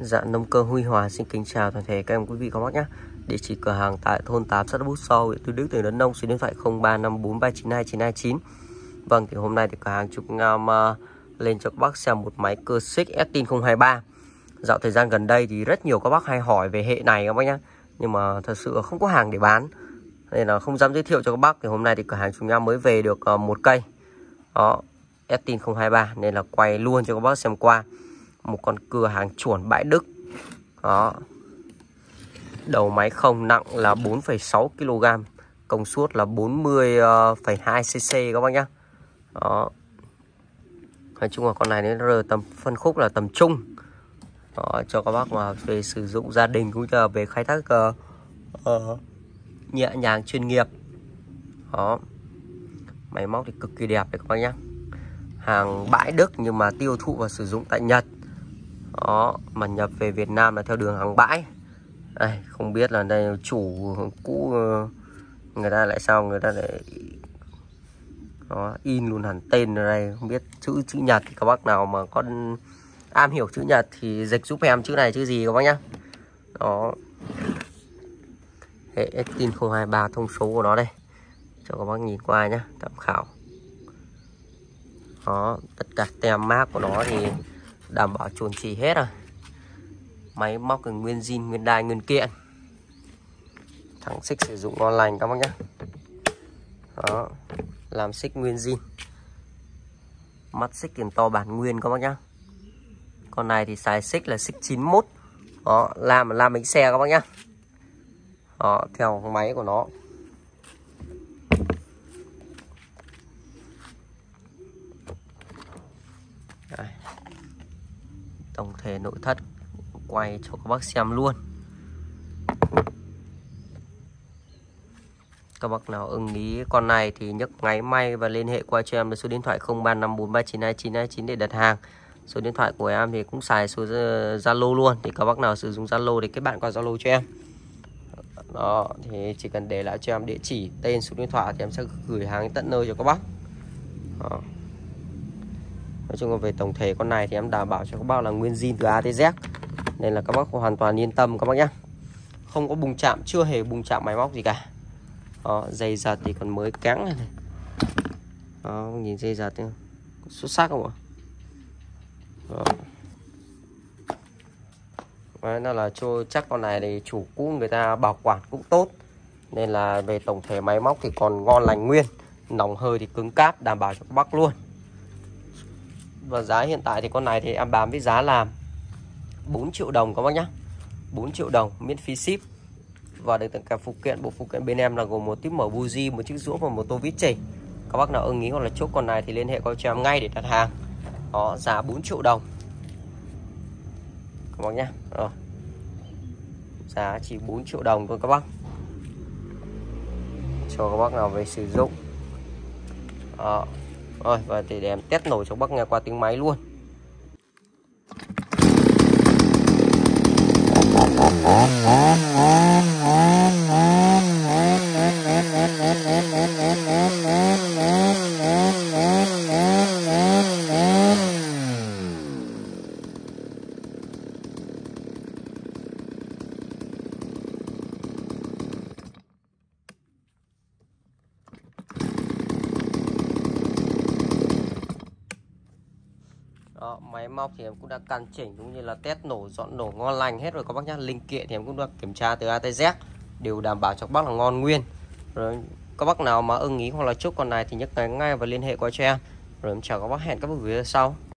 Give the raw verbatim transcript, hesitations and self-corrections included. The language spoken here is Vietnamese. Dạ, Nông Cơ Huy Hòa xin kính chào toàn thể các em quý vị có bác nhé. Địa chỉ cửa hàng tại thôn tám, xã Bút Sau, huyện Tuy Đức, tỉnh Đắk Nông, số điện thoại không ba năm bốn ba chín hai chín hai chín. Vâng, thì hôm nay thì cửa hàng chúng em uh, lên cho các bác xem một máy cơ xích ét ti ai ếch không hai ba. Dạo thời gian gần đây thì rất nhiều các bác hay hỏi về hệ này các bác nhé, nhưng mà thật sự không có hàng để bán nên là không dám giới thiệu cho các bác. Thì hôm nay thì cửa hàng chúng em mới về được uh, một cây đó ét ti ai ếch không hai ba nên là quay luôn cho các bác xem qua. Một con cửa hàng chuẩn bãi Đức đó. Đầu máy không, nặng là bốn phẩy sáu ki lô gam, công suất là bốn mươi phẩy hai xê xê các bác nhá. Đó, nói chung là con này đến rờ tầm phân khúc là tầm trung đó, cho các bác mà về sử dụng gia đình cũng như là về khai thác uh, uh, nhẹ nhàng chuyên nghiệp đó. Máy móc thì cực kỳ đẹp đấy các bác nhá, hàng bãi Đức nhưng mà tiêu thụ và sử dụng tại Nhật đó, mà nhập về Việt Nam là theo đường hàng bãi. Đây, không biết là đây chủ cũ người ta lại sao người ta lại đó, in luôn hẳn tên ở đây, không biết chữ chữ Nhật. Các bác nào mà con am hiểu chữ Nhật thì dịch giúp em chữ này chữ gì các bác nhá. Đó, hệ ét ti ai ếch không hai ba, thông số của nó đây cho các bác nhìn qua nhá, tham khảo. Đó, tất cả tem mác của nó thì đảm bảo chuẩn chỉ hết rồi. Máy móc thì nguyên zin, nguyên đai, nguyên kiện. Thằng xích sử dụng ngon lành các bác nhé. Đó, làm xích nguyên zin. Mắt xích thì to bản nguyên các bác nhé. Con này thì xài xích là xích chín mốt. Đó, làm làm bánh xe các bác nhé. Đó, theo máy của nó. Đây, tổng thể nội thất quay cho các bác xem luôn. Các bác nào ưng ý con này thì nhấc máy may và liên hệ qua cho em là số điện thoại không ba năm bốn ba chín hai chín hai chín để đặt hàng. Số điện thoại của em thì cũng xài số Zalo luôn, thì các bác nào sử dụng Zalo thì kết bạn qua Zalo cho em. Đó, thì chỉ cần để lại cho em địa chỉ, tên, số điện thoại thì em sẽ gửi hàng tận nơi cho các bác. Đó, nói chung là về tổng thể con này thì em đảm bảo cho các bác là nguyên zin từ A tới Z nên là các bác hoàn toàn yên tâm các bác nhé. Không có bùng chạm, chưa hề bùng chạm máy móc gì cả. Đó, dây giật thì còn mới cắn này. Đó, nhìn dây giật này, xuất sắc không ạ? Đấy, nó là cho chắc con này thì chủ cũ người ta bảo quản cũng tốt nên là về tổng thể máy móc thì còn ngon lành nguyên. Nòng hơi thì cứng cáp, đảm bảo cho các bác luôn. Và giá hiện tại thì con này thì em bán với giá là bốn triệu đồng các bác nhá. bốn triệu đồng miễn phí ship. Và được tặng cả phụ kiện, bộ phụ kiện bên em là gồm một tiếp mở buji, một chiếc rũa và một tô vít chỉnh. Các bác nào ưng ý hoặc là chốt con này thì liên hệ qua cho em ngay để đặt hàng. Đó, giá bốn triệu đồng. Các bác nhá. Rồi. Giá chỉ bốn triệu đồng thôi các bác. Cho các bác nào về sử dụng. Đó. Rồi, và để em test nổ cho các bác nghe qua tiếng máy luôn. Đó, máy móc thì em cũng đã căn chỉnh cũng như là test nổ, dọn nổ ngon lành hết rồi các bác nhá. Linh kiện thì em cũng đã kiểm tra từ A tới Z, đều đảm bảo cho các bác là ngon nguyên. Rồi các bác nào mà ưng ý hoặc là chốt con này thì nhấc máy ngay và liên hệ qua cho em. Rồi em chào các bác, hẹn các bác video sau.